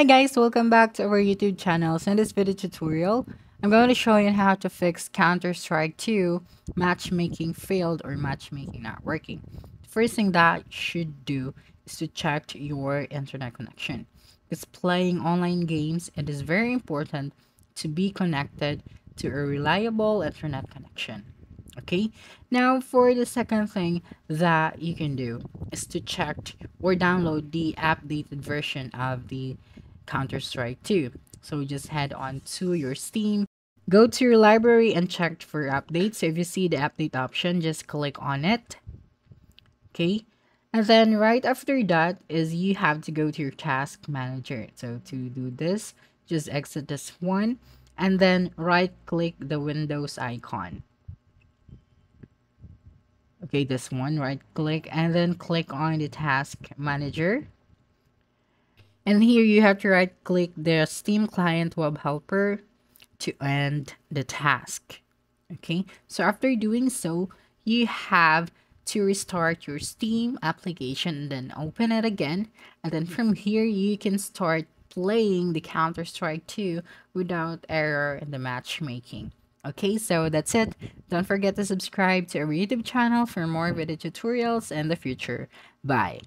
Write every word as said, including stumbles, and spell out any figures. Hi guys, welcome back to our YouTube channel. So in this video tutorial, I'm going to show you how to fix Counter Strike two matchmaking failed or matchmaking not working. The first thing that you should do is to check your internet connection. Because playing online games, it is very important to be connected to a reliable internet connection. Okay, now for the second thing that you can do is to check or download the updated version of the Counter Strike two. So just head on to your Steam, go to your library and check for updates. So if you see the update option, just click on it. Okay, and then right after that is you have to go to your task manager. So to do this, just exit this one and then right click the Windows icon. Okay, this one, right click and then click on the task manager, and here you have to right click the Steam client web helper to end the task. Okay, so after doing so, you have to restart your Steam application and then open it again, and then from here you can start playing the Counter Strike two without error in the matchmaking. Okay, so that's it. Don't forget to subscribe to our YouTube channel for more video tutorials in the future. Bye.